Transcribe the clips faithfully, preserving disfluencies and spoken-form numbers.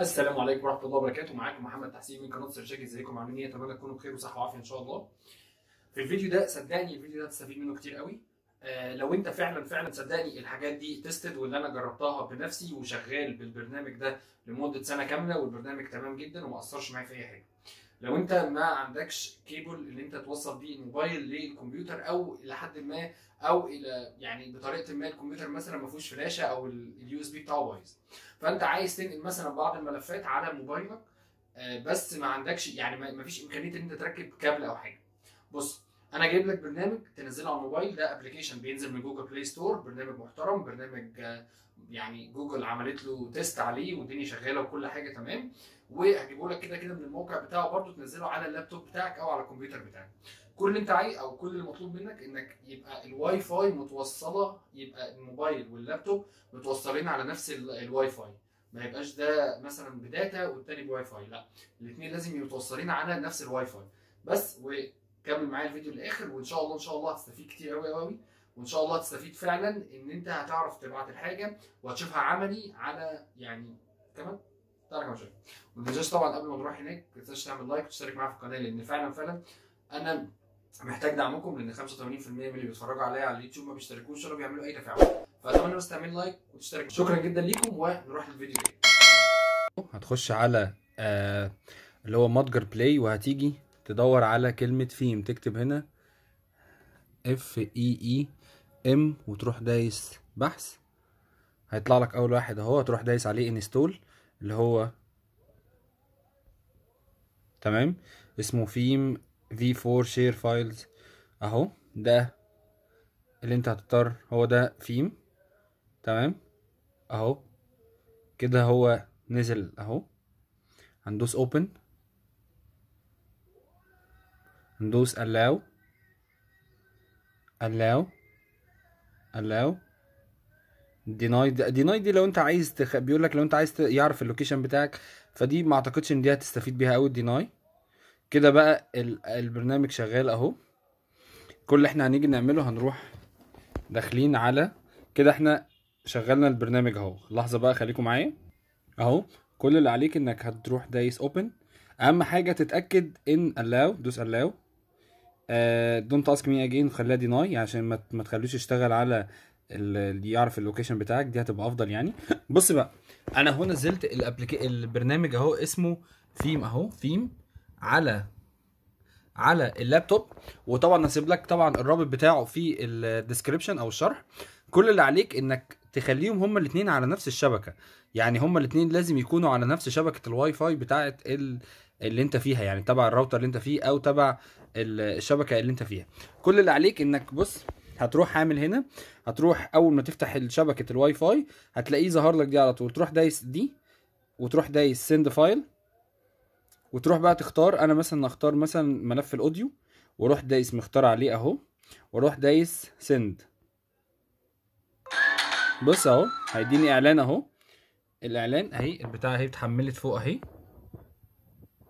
السلام عليكم ورحمه الله وبركاته. معاكم محمد تحسين من قناه السيرشجي. ازيكم عاملين ايه؟ اتمنى تكونوا بخير وصحه وعافيه ان شاء الله. في الفيديو ده صدقني الفيديو ده هتستفيد منه كتير قوي. آه لو انت فعلا فعلا صدقني الحاجات دي تستد، واللي انا جربتها بنفسي وشغال بالبرنامج ده لمده سنه كامله، والبرنامج تمام جدا وما اثرش معايا في اي حاجه. لو انت ما عندكش كيبل اللي انت توصل بيه الموبايل للكمبيوتر او لحد ما او الى يعني بطريقه ما الكمبيوتر مثلا ما فيهوش فلاشه او اليو اس بي بتاعه بايظ، فانت عايز تنقل مثلا بعض الملفات على موبايلك بس ما عندكش يعني ما فيش امكانيه ان انت تركب كابل او حاجه. بص انا جايب لك برنامج تنزله على الموبايل، ده ابلكيشن بينزل من جوجل بلاي ستور، برنامج محترم، برنامج يعني جوجل عملت له تيست عليه والدنيا شغاله وكل حاجه تمام، وهجيبه لك كده كده من الموقع بتاعه برضه تنزله على اللابتوب بتاعك او على الكمبيوتر بتاعك. كل اللي انت عايز او كل المطلوب منك انك يبقى الواي فاي متوصله، يبقى الموبايل واللابتوب متوصلين على نفس الواي فاي، ما يبقاش ده مثلا بداتا والتاني بواي فاي، لا الاثنين لازم متوصلين على نفس الواي فاي بس. و كمل معايا الفيديو للاخر وان شاء الله ان شاء الله هتستفيد كتير قوي قوي، وان شاء الله هتستفيد فعلا ان انت هتعرف تبعت الحاجه وهتشوفها عملي على يعني تمام؟ تعالى كمان شويه. وما تنساش طبعا قبل ما نروح هناك ما تنساش تعمل لايك وتشترك معايا في القناه، لان فعلا فعلا انا محتاج دعمكم، لان خمسة وثمانين بالمية من اللي بيتفرجوا عليا على اليوتيوب ما بيشتركوش ولا بيعملوا اي تفاعل، فاتمنى بس تعمل لايك وتشترك. شكرا جدا ليكم ونروح للفيديو. هتخش على آه اللي هو متجر بلاي، وهتيجي تدور على كلمة فيم، تكتب هنا اف اي اي ام وتروح دايس بحث، هيطلع لك اول واحد اهو، تروح دايس عليه انستول اللي هو تمام اسمه فيم في فور شير فايلز اهو، ده اللي انت هتضطر هو ده فيم تمام اهو كده، هو نزل اهو. هندوس اوبن، ندوس allow allow allow deny deny دي لو انت عايز تخ... بيقول لك لو انت عايز ت... يعرف اللوكيشن بتاعك، فدي ما اعتقدش ان دي هتستفيد بيها قوي deny. كده بقى ال... البرنامج شغال اهو. كل اللي احنا هنيجي نعمله هنروح داخلين على كده، احنا شغلنا البرنامج اهو. لحظه بقى خليكم معايا اهو. كل اللي عليك انك هتروح دايس open، اهم حاجه تتاكد ان allow، دوس allow دونت اسك مي اجين، خليها ديناي عشان ما ما تخلوش يشتغل على اللي يعرف اللوكيشن بتاعك، دي هتبقى افضل يعني. بص بقى انا هو نزلت الابلكي البرنامج اهو اسمه فيم اهو، فيم على على اللابتوب، وطبعا هسيب لك طبعا الرابط بتاعه في الديسكريبشن او الشرح. كل اللي عليك انك تخليهم هما الاثنين على نفس الشبكه، يعني هما الاثنين لازم يكونوا على نفس شبكه الواي فاي بتاعه اللي انت فيها، يعني تبع الراوتر اللي انت فيه او تبع الشبكه اللي انت فيها. كل اللي عليك انك بص هتروح عامل هنا، هتروح اول ما تفتح شبكه الواي فاي هتلاقيه ظهر لك دي على طول، تروح دايس دي وتروح دايس سند فايل، وتروح بقى تختار. انا مثلا اختار مثلا ملف الاوديو واروح دايس مختار عليه اهو، واروح دايس سند. بص اهو هيديني اعلان اهو، الاعلان اهي البتاعه اهي اتحملت فوق اهي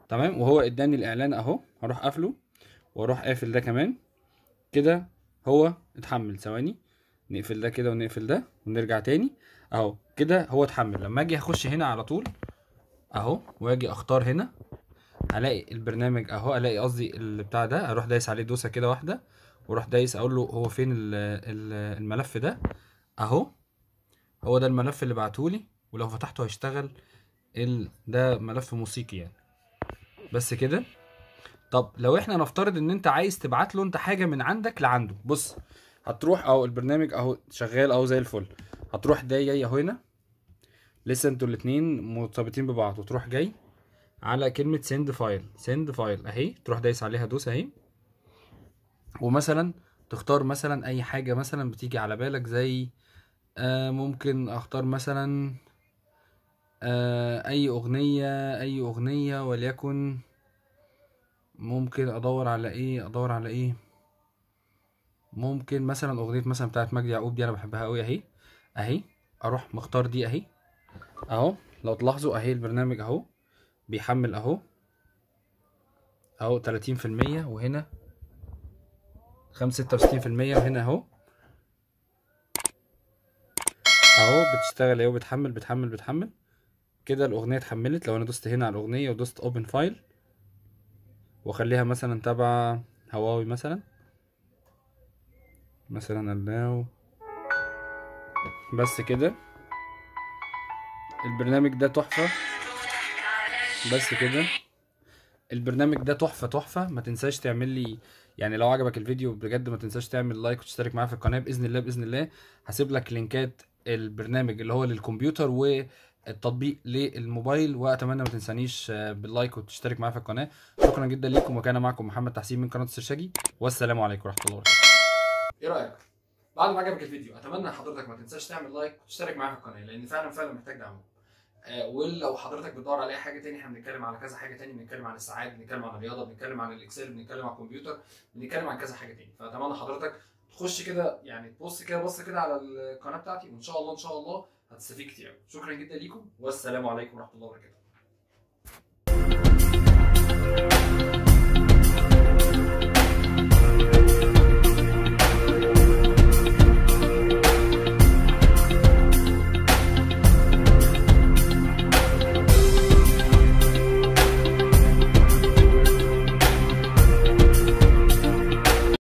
تمام، وهو اداني الاعلان اهو. هروح قافله واروح قافل ده كمان كده، هو اتحمل. ثواني نقفل ده كده ونقفل ده ونرجع تاني اهو كده، هو اتحمل. لما اجي اخش هنا على طول اهو واجي اختار هنا، الاقي البرنامج اهو، الاقي قصدي البتاع ده، اروح دايس عليه دوسه كده واحده واروح دايس اقول له هو فين ال ال الملف ده اهو، هو ده الملف اللي بعتولي، ولو فتحته هيشتغل ال... ده ملف موسيقي يعني بس كده. طب لو احنا نفترض ان انت عايز تبعت له انت حاجه من عندك لعنده، بص هتروح اهو البرنامج اهو شغال اهو زي الفل، هتروح جاي اهو هنا لسه انتوا الاتنين مرتبطين ببعض، وتروح جاي على كلمه سند فايل، سند فايل اهي تروح دايس عليها دوس اهي، ومثلا تختار مثلا اي حاجه مثلا بتيجي على بالك، زي آه ممكن اختار مثلا آه اي اغنية اي اغنية وليكن ممكن ادور على ايه ادور على ايه ممكن مثلا اغنية مثلا بتاعت مجدي يعقوب، دي انا بحبها اوي اهي اهي، اروح مختار دي اهي اهو. لو تلاحظوا اهي البرنامج اهو بيحمل اهو اهو ثلاثين في المية، وهنا خمسة ستة وستين في المية، وهنا اهو اهو بتشتغل اهو، بتحمل بتحمل بتحمل بتحمل كده الاغنيه اتحملت. لو انا دوست هنا على الاغنيه ودوست اوبن فايل واخليها مثلا تبع هواوي مثلا مثلا allow بس كده. البرنامج ده تحفه، بس كده البرنامج ده تحفه تحفه. ما تنساش تعمل لي، يعني لو عجبك الفيديو بجد ما تنساش تعمل لايك وتشترك معايا في القناه باذن الله. باذن الله هسيب لك لينكات البرنامج اللي هو للكمبيوتر والتطبيق للموبايل، واتمنى ما تنسانيش باللايك وتشترك معايا في القناه. شكرا جدا ليكم، وكان معكم محمد تحسين من قناه السيرشجي، والسلام عليكم ورحمه الله وبركاته. ايه رايك؟ بعد ما عجبك الفيديو اتمنى حضرتك ما تنساش تعمل لايك وتشترك معايا في القناه، لان فعلا فعلا محتاج دعمكم. أه ولو حضرتك بتدور على اي حاجه تاني، احنا بنتكلم على كذا حاجه تاني، بنتكلم عن الساعات، بنتكلم عن الرياضه، بنتكلم عن الاكسل، بنتكلم عن الكمبيوتر، بنتكلم عن كذا حاجه تاني. فاتمنى حضرتك تخش كده، يعني تبص كده بص كده على القناه بتاعتي، وان شاء الله ان شاء الله هتستفيد كتير. شكرا جدا ليكم، والسلام عليكم ورحمه الله وبركاته.